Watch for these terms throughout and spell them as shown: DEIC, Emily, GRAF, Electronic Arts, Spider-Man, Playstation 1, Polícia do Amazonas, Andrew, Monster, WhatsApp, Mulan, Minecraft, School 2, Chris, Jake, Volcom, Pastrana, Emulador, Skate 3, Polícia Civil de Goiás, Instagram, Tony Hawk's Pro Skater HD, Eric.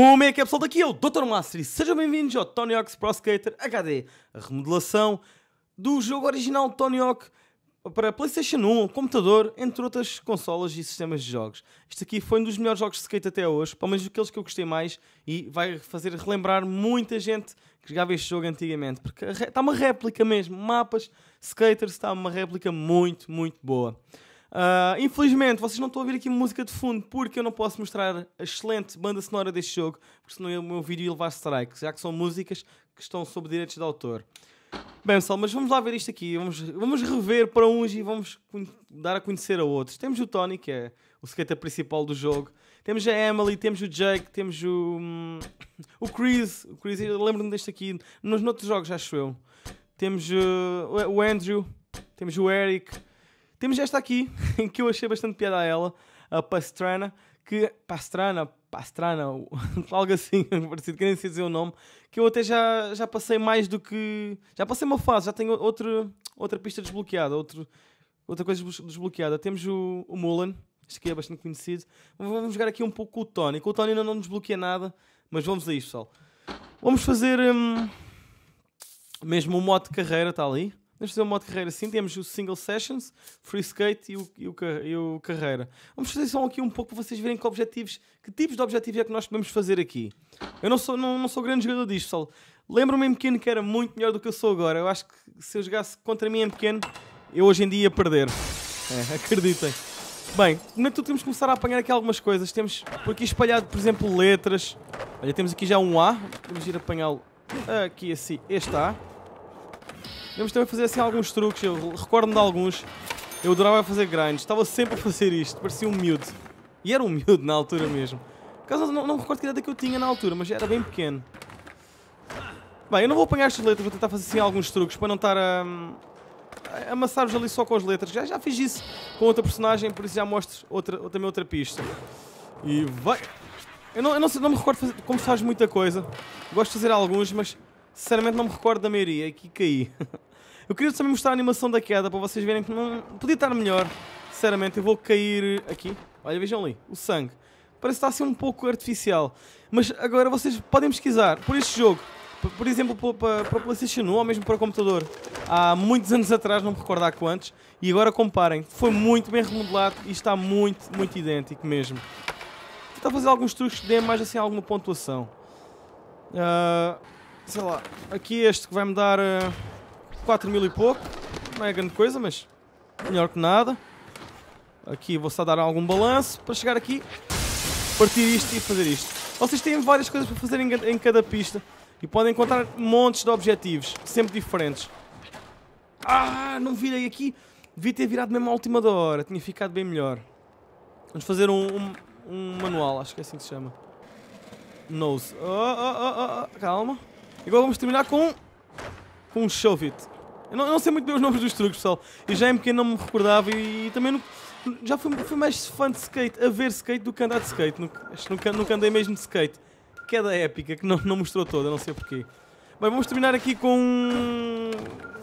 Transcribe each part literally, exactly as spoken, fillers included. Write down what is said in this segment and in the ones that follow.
Como é que é, pessoal? Daqui é o doutor Master e sejam bem-vindos ao Tony Hawk's Pro Skater H D, a remodelação do jogo original Tony Hawk para Playstation um, computador, entre outras consolas e sistemas de jogos. Isto aqui foi um dos melhores jogos de skate até hoje, pelo menos daqueles que eu gostei mais, e vai fazer relembrar muita gente que jogava este jogo antigamente, porque está uma réplica mesmo, mapas, skaters, está uma réplica muito, muito boa. Uh, infelizmente, vocês não estão a ouvir aqui música de fundo porque eu não posso mostrar a excelente banda sonora deste jogo, porque senão o meu vídeo ia levar strike, já que são músicas que estão sob direitos de autor. Bem, pessoal, mas vamos lá ver isto aqui, vamos, vamos rever para uns e vamos dar a conhecer a outros. Temos o Tony, que é o skater principal do jogo, temos a Emily, temos o Jake, temos o, hum, o Chris, o Chris lembro-me deste aqui, nos outros jogos acho eu, temos uh, o Andrew, temos o Eric. Temos esta aqui, que eu achei bastante piada a ela, a Pastrana, que... Pastrana, Pastrana, algo assim, parecido, que nem sei dizer o nome, que eu até já, já passei mais do que... Já passei uma fase, já tenho outro, outra pista desbloqueada, outro, outra coisa desbloqueada. Temos o, o Mulan, este aqui é bastante conhecido. Vamos jogar aqui um pouco com o Tony, com o Tony ainda não desbloqueia nada, mas vamos a isto, pessoal. Vamos fazer hum, mesmo o modo de carreira, está ali. Vamos fazer um modo de carreira assim, temos o Single Sessions, Free Skate e o, e, o, e o Carreira. Vamos fazer só aqui um pouco para vocês verem que objetivos, que tipos de objetivos é que nós podemos fazer aqui. Eu não sou, não, não sou grande jogador disto, pessoal. Lembro-me em pequeno que era muito melhor do que eu sou agora. Eu acho que se eu jogasse contra mim em pequeno, eu hoje em dia ia perder. É, acreditem. Bem, no entanto temos que começar a apanhar aqui algumas coisas. Temos por aqui espalhado, por exemplo, letras. Olha, temos aqui já um A. Vamos ir apanhá-lo aqui assim, este A. Vamos também fazer assim alguns truques, eu recordo-me de alguns. Eu adorava fazer grinds, estava sempre a fazer isto, parecia um miúdo. E era um miúdo na altura mesmo. Por causa não, não me recordo que idade que eu tinha na altura, mas era bem pequeno. Bem, eu não vou apanhar estas letras, vou tentar fazer assim alguns truques para não estar a, a amassar-vos ali só com as letras. Já, já fiz isso com outra personagem, por isso já mostro outra, também outra pista. E vai! Eu não, eu não, não me recordo fazer, como se faz muita coisa. Gosto de fazer alguns, mas sinceramente não me recordo da maioria, aqui caí. Eu queria também mostrar a animação da queda para vocês verem que não podia estar melhor. Sinceramente, eu vou cair aqui. Olha, vejam ali, o sangue. Parece que está a ser um pouco artificial. Mas agora vocês podem pesquisar por este jogo. Por exemplo, para o PlayStation um ou mesmo para o computador. Há muitos anos atrás, não me recordo há quantos. E agora comparem. Foi muito bem remodelado e está muito, muito idêntico mesmo. Vou tentar fazer alguns truques que dêem mais assim alguma pontuação. Uh, sei lá, aqui este que vai-me dar... Uh, quatro mil e pouco, não é grande coisa, mas melhor que nada. Aqui vou só dar algum balanço para chegar aqui, partir isto e fazer isto. Vocês têm várias coisas para fazer em cada pista e podem encontrar montes de objetivos, sempre diferentes. Ah, não virei aqui, devia ter virado mesmo à última da hora, tinha ficado bem melhor. Vamos fazer um, um, um manual, acho que é assim que se chama. Nose. Oh, oh, oh, oh, calma. Agora vamos terminar com, com um shove it. Eu não, eu não sei muito bem os nomes dos truques, pessoal. E já em pequeno não me recordava e, e também não, já fui, fui mais fã de skate, a ver skate, do que andar de skate. Nunca, nunca andei mesmo de skate. Queda épica, que não, não mostrou toda, não sei porquê. Bem, vamos terminar aqui com...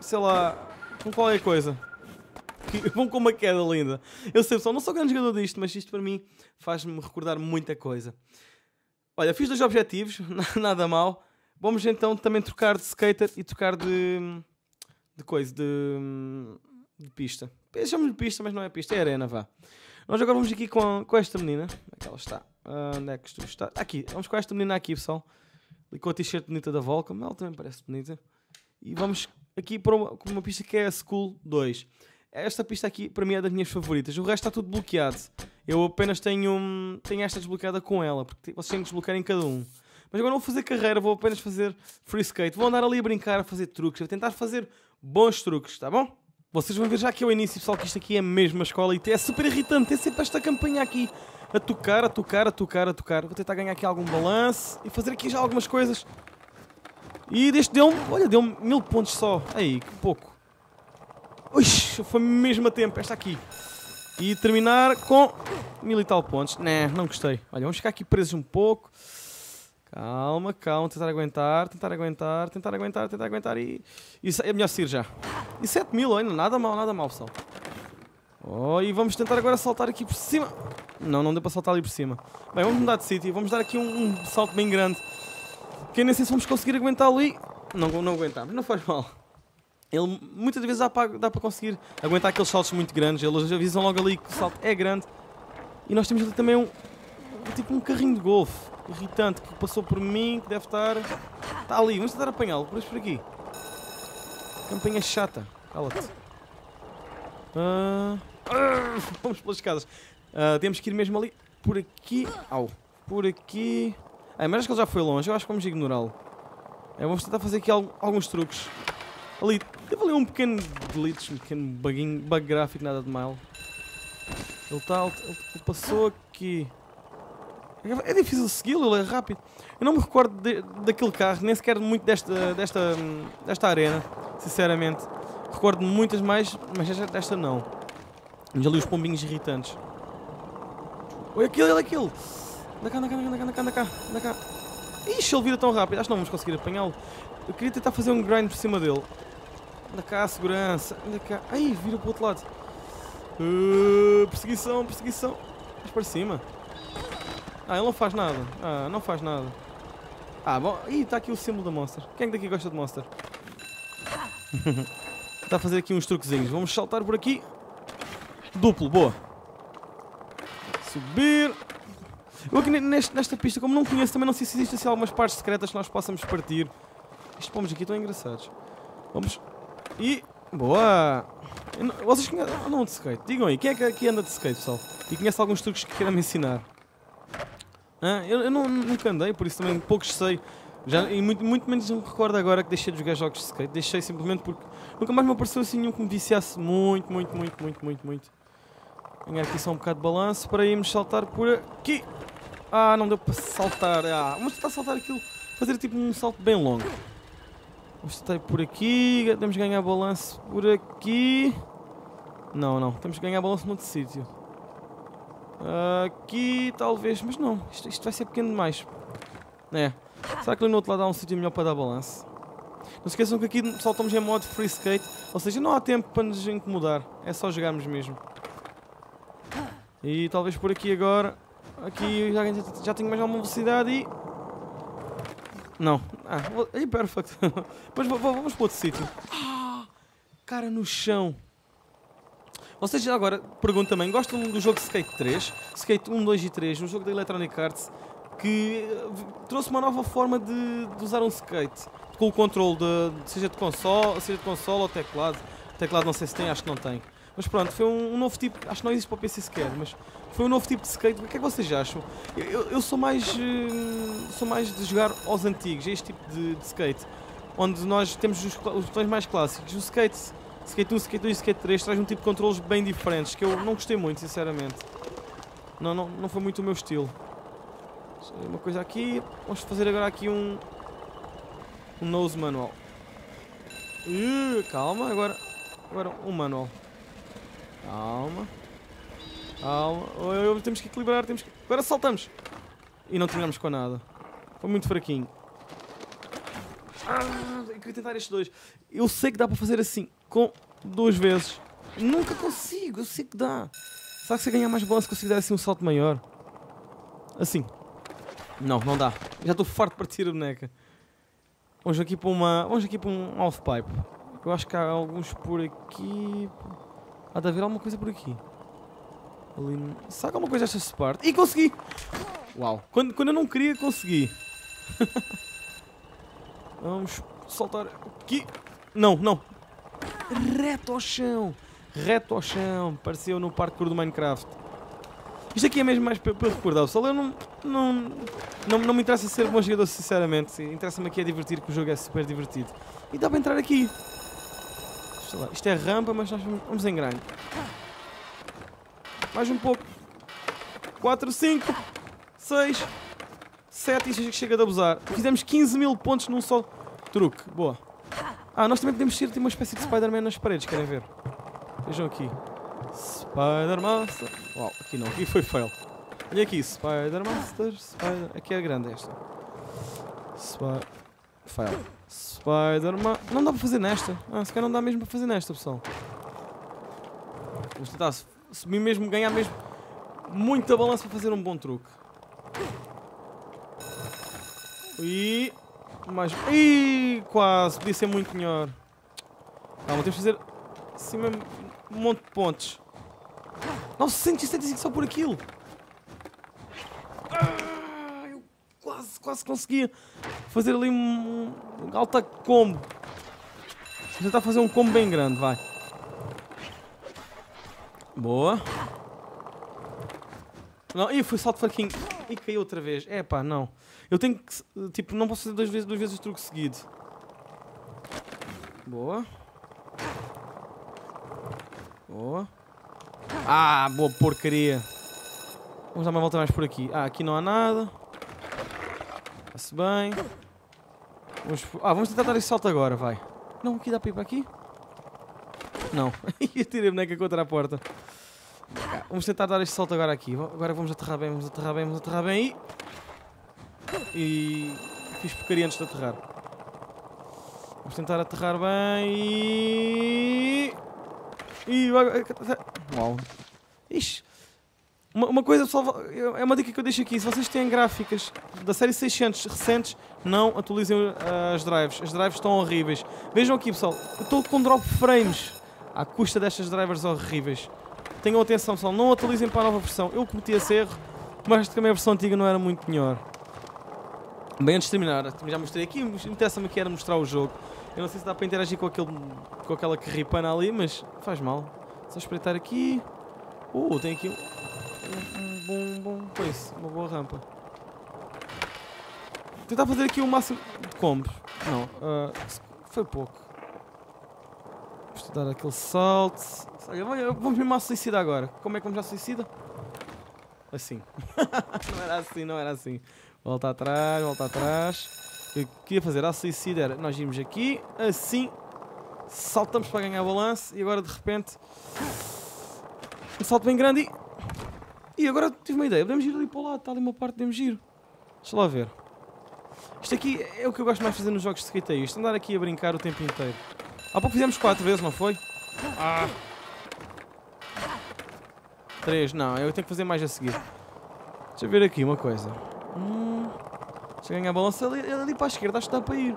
sei lá... com qual é a coisa. Vamos com uma queda linda. Eu sei, pessoal, não sou grande jogador disto, mas isto para mim faz-me recordar muita coisa. Olha, fiz dois objetivos, nada mal. Vamos então também trocar de skater e trocar de... de coisa, de, de pista. Chamo-lhe pista, mas não é pista, é arena, vá. Nós agora vamos aqui com, com esta menina. Onde é que ela está? Uh, onde é que tu está? Aqui, vamos com esta menina aqui, pessoal. E com a t-shirt bonita da Volcom, ela também parece bonita. E vamos aqui para uma, para uma pista que é a School dois. Esta pista aqui, para mim, é das minhas favoritas. O resto está tudo bloqueado. Eu apenas tenho, tenho esta desbloqueada com ela, porque vocês têm que desbloquear em cada um. Mas agora não vou fazer carreira, vou apenas fazer free skate. Vou andar ali a brincar, a fazer truques, a tentar fazer bons truques, tá bom? Vocês vão ver já que é o início, pessoal, que isto aqui é mesmo a escola e é super irritante. Tem sempre esta campanha aqui a tocar, a tocar, a tocar, a tocar. Vou tentar ganhar aqui algum balanço e fazer aqui já algumas coisas. E deste deu-me, olha, deu-me mil pontos só. Aí, que pouco. Ui, foi mesmo a tempo, esta aqui. E terminar com mil e tal pontos. Né, não gostei. Olha, vamos ficar aqui presos um pouco. Calma, calma, tentar aguentar, tentar aguentar, tentar aguentar, tentar aguentar e... Isso é melhor sair já. E sete mil ainda, nada mal, nada mal, pessoal. Oh, e vamos tentar agora saltar aqui por cima. Não, não deu para saltar ali por cima. Bem, vamos mudar de sítio e vamos dar aqui um, um salto bem grande. Que nem sei se vamos conseguir aguentar ali. Não, não aguentamos, não faz mal. Ele, muitas vezes dá para, dá para conseguir aguentar aqueles saltos muito grandes. Eles avisam logo ali que o salto é grande. E nós temos ali também um, tipo um carrinho de golfe irritante que passou por mim, que deve estar... Está ali, vamos tentar apanhá-lo, por isso por aqui. Campanha chata. Cala-te. Uh... Vamos pelas escadas. Uh, temos que ir mesmo ali. Por aqui. Au. Por aqui. Ah, mas acho que ele já foi longe. Eu acho que vamos ignorá-lo. É, vamos tentar fazer aqui alguns truques. Ali. Deve ali um pequeno glitch, um pequeno buguinho, bug gráfico, nada de mal. Ele está. Ele passou aqui. É difícil segui-lo, ele é rápido. Eu não me recordo de, daquele carro, nem sequer muito desta, desta, desta arena, sinceramente. Recordo muitas mais, mas desta não. Mas ali os pombinhos irritantes. Olha aquilo, olha aquilo! Anda cá, anda cá, anda cá, anda cá, anda cá. Ixi, ele vira tão rápido, acho que não vamos conseguir apanhá-lo. Eu queria tentar fazer um grind por cima dele. Anda cá, segurança, anda cá. Ai, vira para o outro lado. Uh, perseguição, perseguição. Mas para cima. Ah, ele não faz nada. Ah, não faz nada. Ah, bom. Ih, está aqui o símbolo da Monster. Quem é que daqui gosta de Monster? Está a fazer aqui uns truquezinhos. Vamos saltar por aqui. Duplo, boa. Subir. Eu aqui neste, nesta pista, como não conheço, também não sei se existem assim, algumas partes secretas que nós possamos partir. Estes pomos aqui estão engraçados. Vamos. E. Boa! Vocês conhecem... andam de skate? Digam aí, quem é que aqui anda de skate, pessoal? E conhece alguns truques que queiram me ensinar? Ah, eu eu não, nunca andei, por isso também poucos sei. Já, e muito, muito menos me recordo agora que deixei de jogar jogos de skate. Deixei simplesmente porque nunca mais me apareceu assim nenhum que me viciasse muito, muito, muito, muito, muito, muito. Tenho aqui só um bocado de balanço para irmos saltar por aqui. Ah, não deu para saltar. Ah, vamos tentar saltar aquilo, fazer tipo um salto bem longo. Vamos tentar por aqui, temos que ganhar balanço por aqui. Não, não, temos que ganhar balanço noutro sítio. Aqui, talvez, mas não, isto, isto vai ser pequeno demais. É, será que ali no outro lado há um sítio melhor para dar balanço? Não se esqueçam que aqui só estamos em modo free skate, ou seja, não há tempo para nos incomodar, é só jogarmos mesmo. E talvez por aqui agora, aqui já, já tenho mais alguma velocidade e... Não, ah, é perfect, mas vamos para outro sítio. Ah, cara no chão. Vocês agora perguntam também, gostam do jogo Skate três? Skate um, dois e três, um jogo da Electronic Arts que trouxe uma nova forma de, de usar um skate com o controle, de, seja de console, seja de console ou teclado. Teclado não sei se tem, acho que não tem. Mas pronto, foi um, um novo tipo, acho que não existe para o P C sequer, mas foi um novo tipo de skate. O que é que vocês acham? Eu, eu, eu sou, mais, sou mais de jogar aos antigos, este tipo de, de skate, onde nós temos os, os botões mais clássicos. O skate... Skate um, Skate dois e Skate três traz um tipo de controles bem diferentes, que eu não gostei muito, sinceramente. Não, não, não foi muito o meu estilo. Uma coisa aqui, vamos fazer agora aqui um... Um nose manual. Uh, calma, agora... Agora um manual. Calma. Calma. Oh, temos que equilibrar, temos que... Agora saltamos! E não terminamos com nada. Foi muito fraquinho. Ah, eu queria tentar estes dois. Eu sei que dá para fazer assim, com duas vezes. Nunca consigo, eu sei que dá. Será que se eu ganhar mais balanço consigo dar assim um salto maior? Assim. Não, não dá. Já estou farto de partir a boneca. Vamos aqui para uma... Vamos aqui para um half-pipe. Eu acho que há alguns por aqui... Há de haver alguma coisa por aqui. Ali... Será que alguma coisa desta parte? E consegui! Uau. Quando, quando eu não queria, consegui. Vamos saltar aqui. Não, não. Reto ao chão. Reto ao chão. Pareceu no parkour do Minecraft. Isto aqui é mesmo mais para recordar. Pessoal, eu não, não, não, não me interessa ser bom jogador, sinceramente. Interessa-me aqui é divertir, que o jogo é super divertido. E dá para entrar aqui. Sei lá, isto é rampa, mas nós vamos em grind. Mais um pouco. quatro, cinco, seis, sete e chega de abusar. Fizemos quinze mil pontos num só truque. Boa. Ah, nós também podemos ter uma espécie de Spider-Man nas paredes, querem ver? Vejam aqui. Spider-Man. Uau, aqui não, aqui foi fail. Olha aqui, Spider-Master, Spider... Aqui é grande esta. Spider... Fail. Spider-Man... Não dá para fazer nesta. Ah, se calhar não dá mesmo para fazer nesta, pessoal. Vamos tentar subir mesmo, ganhar mesmo muita balança para fazer um bom truque. E... mais... e quase! Podia ser muito melhor. Calma, temos que fazer assim mesmo um monte de pontes. novecentos e setenta e cinco só por aquilo! Ah, eu quase, quase conseguia fazer ali um, um alta combo. Vou tentar fazer um combo bem grande, vai. Boa. Não, ih, foi salto fraquinho. E caiu outra vez. É pá, não. Eu tenho que, tipo, não posso fazer duas vezes, duas vezes o truque seguido. Boa. Boa. Ah, boa porcaria. Vamos dar uma volta mais por aqui. Ah, aqui não há nada. Está-se bem. Vamos... ah, vamos tentar dar esse salto agora, vai. Não, aqui dá para ir para aqui? Não. Eu tirei a boneca contra a porta. Vamos tentar dar este salto agora aqui. Agora vamos aterrar bem, vamos aterrar bem, vamos aterrar bem e... e... fiz porcaria antes de aterrar. Vamos tentar aterrar bem e... e... uau. Ixi. Uma, uma coisa, pessoal, é uma dica que eu deixo aqui. Se vocês têm gráficas da série seiscentos recentes, não atualizem as drives. As drives estão horríveis. Vejam aqui, pessoal. Eu estou com drop frames à custa destas drivers horríveis. Tenham atenção, pessoal. Não atualizem para a nova versão. Eu cometi esse erro, mas também a versão antiga não era muito melhor. Bem, antes de terminar, já mostrei aqui. Interessa-me que era mostrar o jogo. Eu não sei se dá para interagir com, aquele, com aquela carripana ali, mas faz mal. Só espreitar aqui. Uh, tem aqui... Um bom, um bom coisa, uma boa rampa. Vou tentar fazer aqui o máximo de combos. Não, uh, foi pouco. Vou dar aquele salto. Vamos mesmo à suicida agora. Como é que vamos à suicida? Assim. Não era assim, não era assim. Volta atrás, volta atrás. Eu queria fazer à suicida era, nós vimos aqui, assim, saltamos para ganhar balanço e agora de repente um salto bem grande e... e agora tive uma ideia, podemos ir ali para o lado, está ali uma parte, podemos ir. Deixa lá ver. Isto aqui é o que eu gosto mais de fazer nos jogos de skate, é isto, andar aqui a brincar o tempo inteiro. Há pouco fizemos quatro vezes, não foi? Ah! três, não, eu tenho que fazer mais a seguir. Deixa eu ver aqui uma coisa. Hum, deixa eu ganhar a balança ali, ali para a esquerda, acho que dá para ir.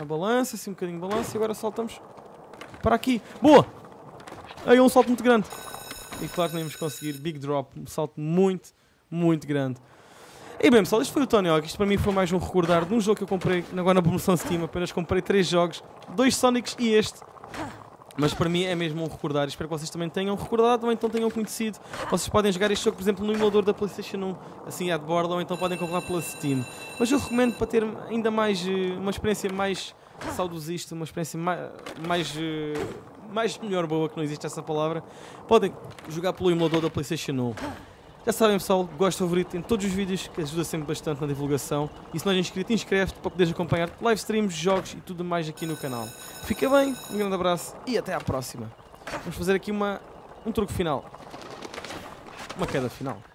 A balança, assim um bocadinho de balança e agora saltamos para aqui. Boa! Aí é um salto muito grande. E claro que não íamos conseguir, big drop, um salto muito, muito grande. E bem, pessoal, este foi o Tony Hawk. Isto para mim foi mais um recordar de um jogo que eu comprei agora na promoção Steam. Apenas comprei três jogos, dois Sonics e este. Mas para mim é mesmo um recordar. Espero que vocês também tenham recordado, ou então tenham conhecido. Vocês podem jogar este jogo, por exemplo, no emulador da Playstation um, assim à de borda, ou então podem comprar pela Steam. Mas eu recomendo para ter ainda mais uma experiência mais saudosista, uma experiência mais... mais mais melhor boa, que não existe essa palavra, podem jogar pelo emulador da Playstation um. Já sabem, pessoal, gosto favorito em todos os vídeos, que ajuda sempre bastante na divulgação. E se não és inscrito, inscreve-te para poderes acompanhar live streams, jogos e tudo mais aqui no canal. Fica bem, um grande abraço e até à próxima. Vamos fazer aqui uma, um truque final. Uma queda final.